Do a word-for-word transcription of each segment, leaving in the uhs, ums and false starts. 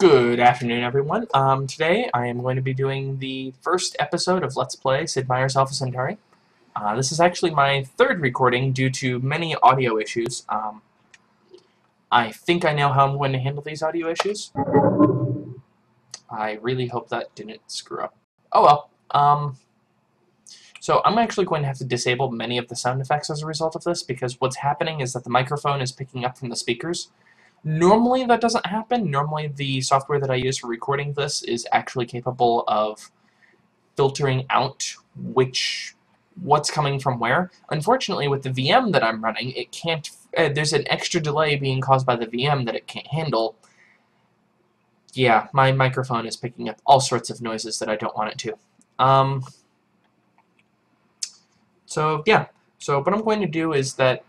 Good afternoon, everyone. Um, today I am going to be doing the first episode of Let's Play Sid Meier's Alpha Centauri. Uh, this is actually my third recording due to many audio issues. Um, I think I know how I'm going to handle these audio issues. I really hope that didn't screw up. Oh well. Um, so I'm actually going to have to disable many of the sound effects as a result of this, because what's happening is that the microphone is picking up from the speakers. Normally that doesn't happen. Normally the software that I use for recording this is actually capable of filtering out which what's coming from where. Unfortunately, with the V M that I'm running, it can't. Uh, there's an extra delay being caused by the V M that it can't handle. Yeah, my microphone is picking up all sorts of noises that I don't want it to. Um, so yeah. So what I'm going to do is that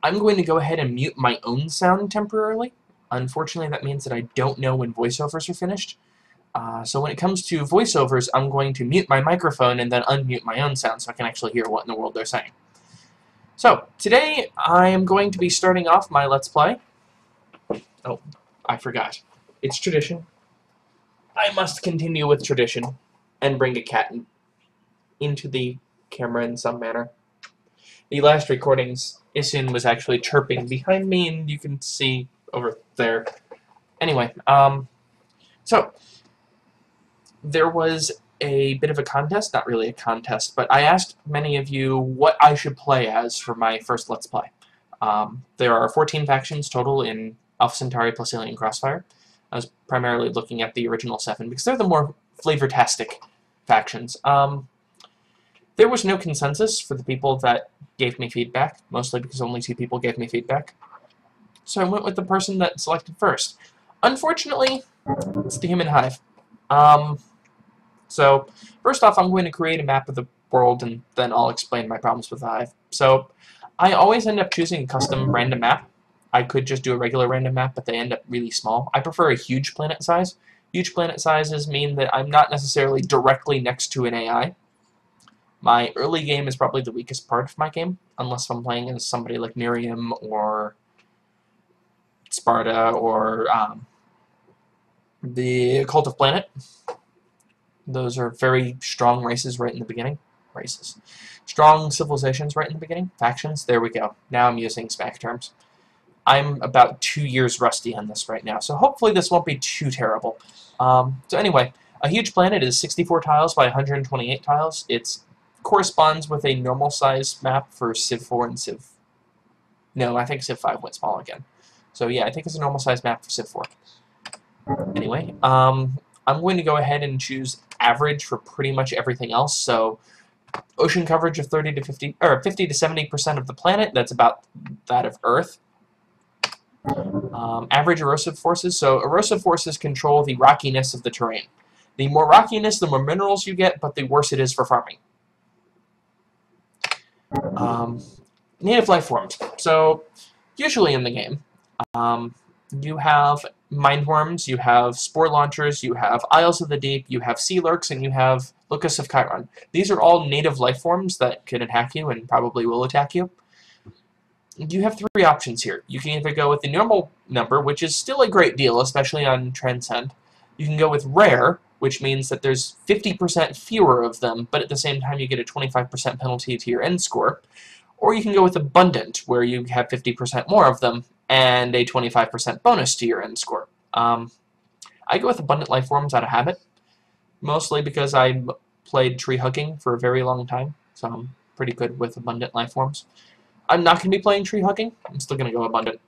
I'm going to go ahead and mute my own sound temporarily. Unfortunately, that means that I don't know when voiceovers are finished. Uh, so when it comes to voiceovers, I'm going to mute my microphone and then unmute my own sound so I can actually hear what in the world they're saying. So today I am going to be starting off my Let's Play. Oh, I forgot. It's tradition. I must continue with tradition and bring a cat in, into the camera in some manner. The last recordings, Isun was actually chirping behind me, and you can see over there. Anyway, um, so there was a bit of a contest, not really a contest, but I asked many of you what I should play as for my first Let's Play. Um, there are fourteen factions total in Alpha Centauri plus Alien Crossfire. I was primarily looking at the original seven, because they're the more flavortastic factions. Um, There was no consensus for the people that gave me feedback, mostly because only two people gave me feedback. So I went with the person that selected first. Unfortunately, it's the Human Hive. Um, so, first off, I'm going to create a map of the world, and then I'll explain my problems with the Hive. So, I always end up choosing a custom random map. I could just do a regular random map, but they end up really small. I prefer a huge planet size. Huge planet sizes mean that I'm not necessarily directly next to an A I. My early game is probably the weakest part of my game, unless I'm playing as somebody like Miriam or Sparta or um, the Cult of Planet. Those are very strong races right in the beginning. Races. Strong civilizations right in the beginning. Factions. There we go. Now I'm using SMAC terms. I'm about two years rusty on this right now, so hopefully this won't be too terrible. Um, so anyway, a huge planet is sixty-four tiles by one hundred twenty-eight tiles. It's corresponds with a normal-sized map for Civ Four and Civ. No, I think Civ Five went small again. So yeah, I think it's a normal-sized map for Civ Four. Anyway, um, I'm going to go ahead and choose average for pretty much everything else. So ocean coverage of thirty to fifty, or fifty to seventy percent of the planet. That's about that of Earth. Um, average erosive forces. So erosive forces control the rockiness of the terrain. The more rockiness, the more minerals you get, but the worse it is for farming. Um, native life forms. So, usually in the game, um, you have Mindworms, you have Spore Launchers, you have Isles of the Deep, you have Sea Lurks, and you have Locus of Chiron. These are all native life forms that can attack you and probably will attack you. You have three options here. You can either go with the normal number, which is still a great deal, especially on Transcend. You can go with rare, which means that there's fifty percent fewer of them, but at the same time you get a twenty-five percent penalty to your end score. Or you can go with abundant, where you have fifty percent more of them, and a twenty-five percent bonus to your end score. Um, I go with abundant life forms out of habit, mostly because I played Tree Hugging for a very long time, so I'm pretty good with abundant life forms. I'm not going to be playing Tree Hugging, I'm still going to go abundant.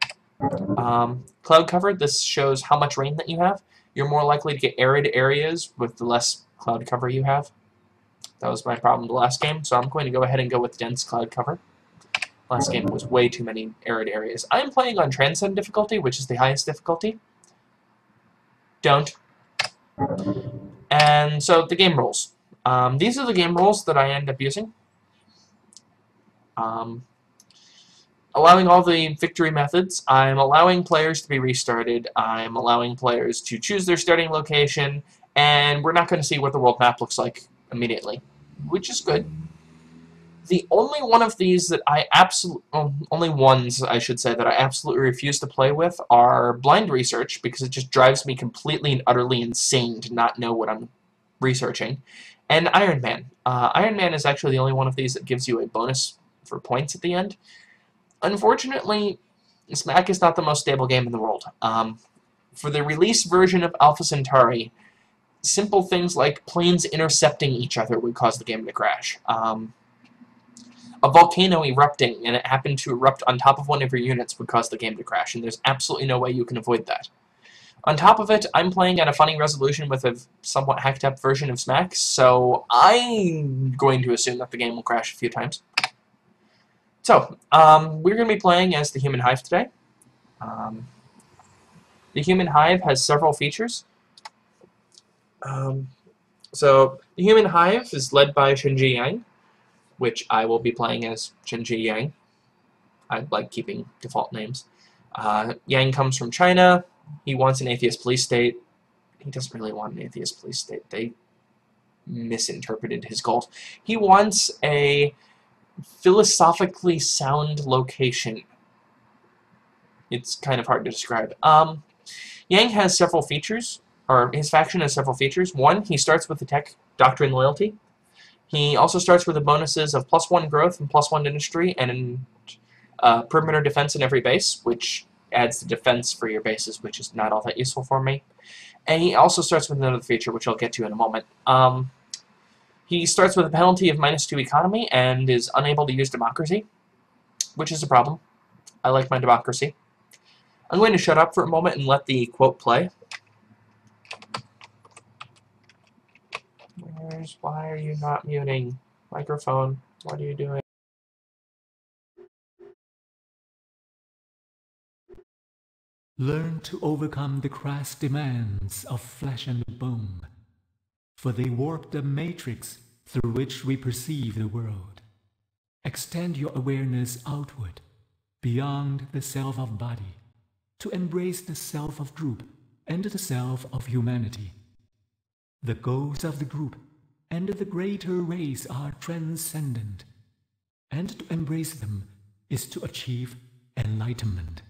Um, cloud cover, this shows how much rain that you have. You're more likely to get arid areas with the less cloud cover you have. That was my problem the last game, so I'm going to go ahead and go with dense cloud cover. Last game was way too many arid areas. I'm playing on Transcend difficulty, which is the highest difficulty. Don't. And so the game rules. Um, these are the game rules that I end up using. Um, Allowing all the victory methods, I'm allowing players to be restarted, I'm allowing players to choose their starting location, and we're not going to see what the world map looks like immediately, which is good. The only one of these that I absolutely, well, only ones I should say that I absolutely refuse to play with are Blind Research, because it just drives me completely and utterly insane to not know what I'm researching, and Iron Man. Uh, Iron Man is actually the only one of these that gives you a bonus for points at the end. Unfortunately, SMAC is not the most stable game in the world. Um, for the release version of Alpha Centauri, simple things like planes intercepting each other would cause the game to crash. Um, a volcano erupting and it happened to erupt on top of one of your units would cause the game to crash, and there's absolutely no way you can avoid that. On top of it, I'm playing at a funny resolution with a somewhat hacked-up version of SMAC, so I'm going to assume that the game will crash a few times. So, um, we're going to be playing as the Human Hive today. Um, the Human Hive has several features. Um, so, the Human Hive is led by Shinji Yang, which I will be playing as Shinji Yang. I like keeping default names. Uh, Yang comes from China. He wants an atheist police state. He doesn't really want an atheist police state. They misinterpreted his goals. He wants a philosophically sound location. It's kind of hard to describe. Um, Yang has several features, or his faction has several features. One, he starts with the tech Doctrine Loyalty. He also starts with the bonuses of plus one growth and plus one industry and uh, perimeter defense in every base, which adds the defense for your bases, which is not all that useful for me. And he also starts with another feature, which I'll get to in a moment. Um, he starts with a penalty of minus two economy and is unable to use democracy, which is a problem. I like my democracy. I'm going to shut up for a moment and let the quote play. Where's, why are you not muting? Microphone, what are you doing? Learn to overcome the crass demands of flesh and bone, for they warp the matrix through which we perceive the world. Extend your awareness outward, beyond the self of body, to embrace the self of group and the self of humanity. The goals of the group and the greater race are transcendent, and to embrace them is to achieve enlightenment.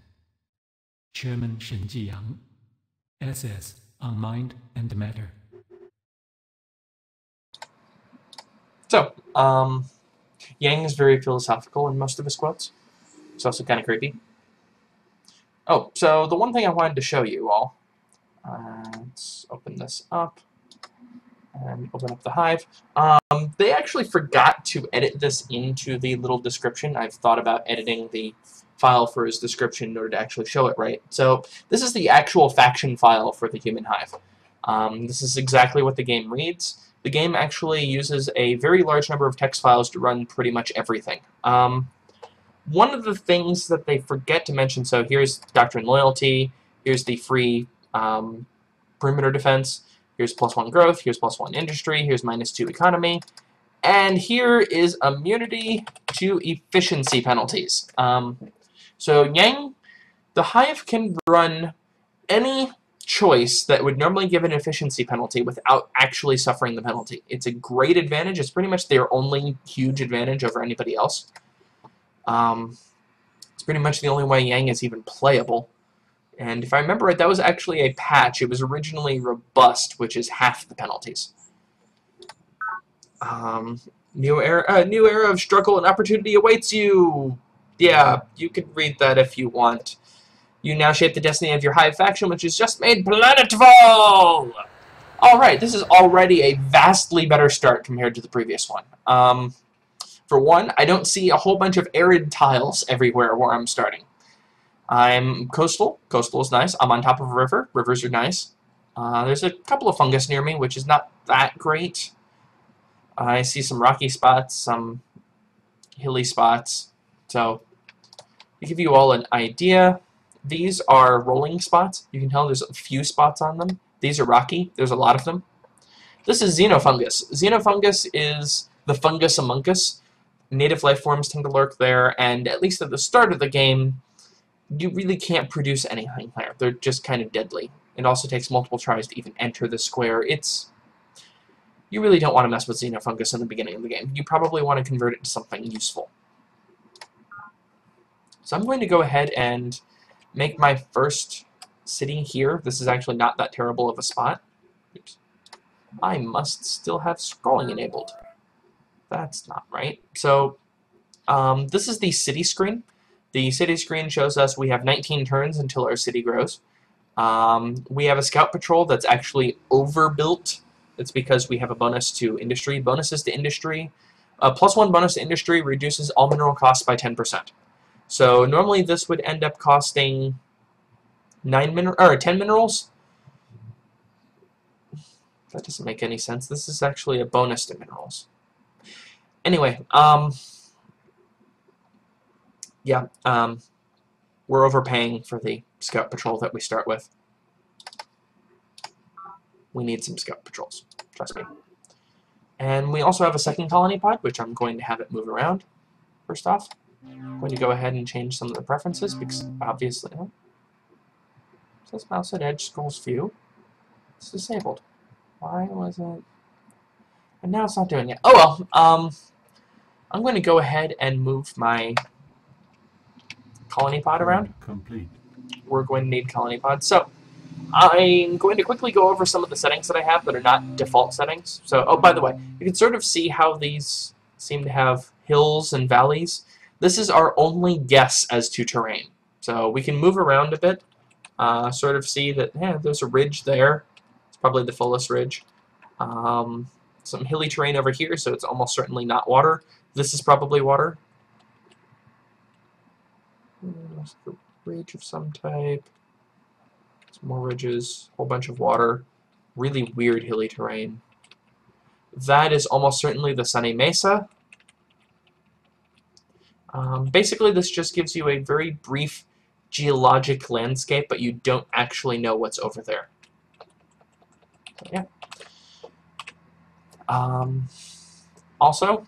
Chairman Shinji Yang, S S on Mind and Matter. So, um, Yang is very philosophical in most of his quotes. It's also kind of creepy. Oh, so the one thing I wanted to show you all. Uh, let's open this up and open up the Hive. Um, they actually forgot to edit this into the little description. I've thought about editing the file for his description in order to actually show it right. So this is the actual faction file for the Human Hive. Um, this is exactly what the game reads. The game actually uses a very large number of text files to run pretty much everything. Um, one of the things that they forget to mention, so here's Doctrine Loyalty, here's the free um, perimeter defense, here's plus one growth, here's plus one industry, here's minus two economy, and here is immunity to efficiency penalties. Um, So Yang, the Hive can run any choice that would normally give an efficiency penalty without actually suffering the penalty. It's a great advantage. It's pretty much their only huge advantage over anybody else. Um, it's pretty much the only way Yang is even playable. And if I remember right, that was actually a patch. It was originally robust, which is half the penalties. Um, new era, uh, new era of struggle and opportunity awaits you. Yeah, you can read that if you want. You now shape the destiny of your Hive faction, which has just made planetfall! Alright, this is already a vastly better start compared to the previous one. Um, for one, I don't see a whole bunch of arid tiles everywhere where I'm starting. I'm coastal. Coastal is nice. I'm on top of a river. Rivers are nice. Uh, there's a couple of fungus near me, which is not that great. I see some rocky spots, some hilly spots. So, to give you all an idea, these are rolling spots. You can tell there's a few spots on them. These are rocky. There's a lot of them. This is Xenofungus. Xenofungus is the fungus among us. Native life forms tend to lurk there, and at least at the start of the game, you really can't produce anything there. They're just kind of deadly. It also takes multiple tries to even enter the square. It's You really don't want to mess with Xenofungus in the beginning of the game. You probably want to convert it to something useful. So I'm going to go ahead and make my first city here. This is actually not that terrible of a spot. Oops. I must still have scrolling enabled. That's not right. So um, this is the city screen. The city screen shows us we have nineteen turns until our city grows. Um, we have a scout patrol that's actually overbuilt. It's because we have a bonus to industry. Bonuses to industry. A plus one bonus to industry reduces all mineral costs by ten percent. So normally this would end up costing nine min or ten minerals. That doesn't make any sense. This is actually a bonus to minerals. Anyway, um, yeah, um, we're overpaying for the scout patrol that we start with. We need some scout patrols, trust me. And we also have a second colony pod, which I'm going to have it move around. First off, I'm going to go ahead and change some of the preferences because obviously, oh, it says mouse at edge, scrolls view. It's disabled. Why was it? And now it's not doing it. Oh well. Um, I'm going to go ahead and move my colony pod around. Complete. We're going to need colony pods. So I'm going to quickly go over some of the settings that I have that are not default settings. So, oh, by the way, you can sort of see how these seem to have hills and valleys. This is our only guess as to terrain. So we can move around a bit, uh, sort of see that, yeah, there's a ridge there. It's probably the fullest ridge. Um, some hilly terrain over here, so it's almost certainly not water. This is probably water. There's a ridge of some type. Some more ridges, a whole bunch of water. Really weird hilly terrain. That is almost certainly the Sunny Mesa. Um, basically, this just gives you a very brief geologic landscape, but you don't actually know what's over there. So, yeah. Um, also,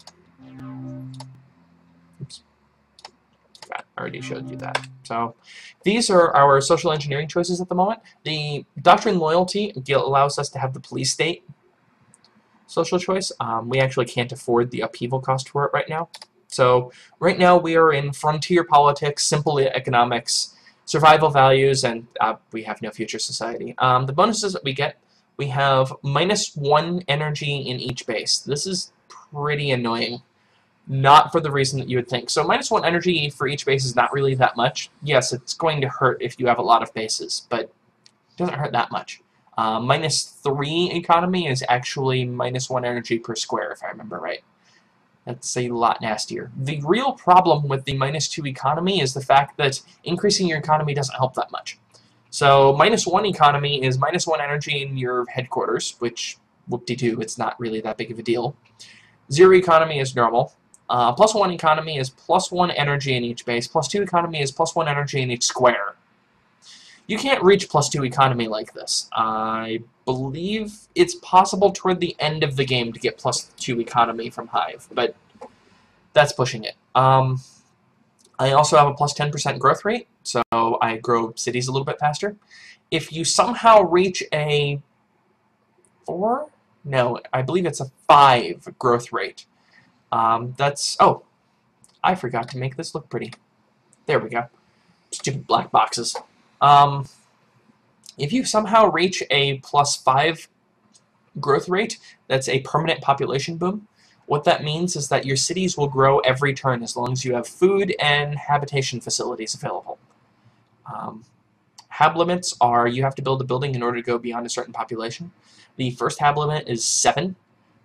oops, I already showed you that. So these are our social engineering choices at the moment. The Doctrine Loyalty allows us to have the police state social choice. Um, we actually can't afford the upheaval cost for it right now. So right now we are in frontier politics, simple economics, survival values, and uh, we have no future society. Um, the bonuses that we get, we have minus one energy in each base. This is pretty annoying. Not for the reason that you would think. So minus one energy for each base is not really that much. Yes, it's going to hurt if you have a lot of bases, but it doesn't hurt that much. Uh, minus three economy is actually minus one energy per square, if I remember right. That's a lot nastier. The real problem with the minus two economy is the fact that increasing your economy doesn't help that much. So minus one economy is minus one energy in your headquarters, which, whoop-de-doo, it's not really that big of a deal. Zero economy is normal. Uh, plus one economy is plus one energy in each base. Plus two economy is plus one energy in each square. You can't reach plus two economy like this. I believe it's possible toward the end of the game to get plus two economy from Hive, but that's pushing it. Um, I also have a plus ten percent growth rate, so I grow cities a little bit faster. If you somehow reach a four? No, I believe it's a five growth rate. Um, that's... Oh, I forgot to make this look pretty. There we go. Stupid black boxes. Um, if you somehow reach a plus five growth rate, that's a permanent population boom. What that means is that your cities will grow every turn as long as you have food and habitation facilities available. Um, hab limits are you have to build a building in order to go beyond a certain population. The first hab limit is seven.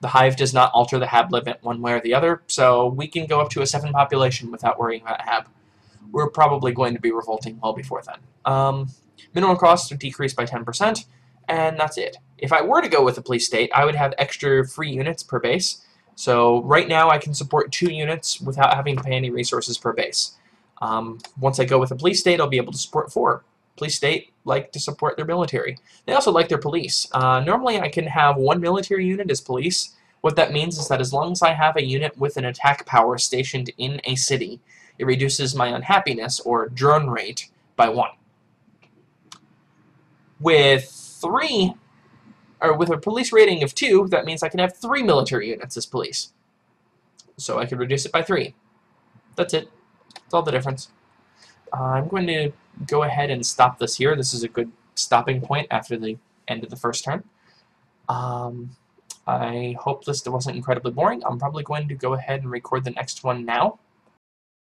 The Hive does not alter the hab limit one way or the other, so we can go up to a seven population without worrying about hab. We're probably going to be revolting well before then. Um, mineral costs are decreased by ten percent, and that's it. If I were to go with a police state, I would have extra free units per base. So right now I can support two units without having to pay any resources per base. Um, once I go with a police state, I'll be able to support four. Police state like to support their military. They also like their police. Uh, normally I can have one military unit as police. What that means is that as long as I have a unit with an attack power stationed in a city, it reduces my unhappiness, or drone rate, by one. With three or with a police rating of two, that means I can have three military units as police. So I could reduce it by three. That's it. That's all the difference. Uh, I'm going to go ahead and stop this here. This is a good stopping point after the end of the first turn. Um, I hope this wasn't incredibly boring. I'm probably going to go ahead and record the next one now.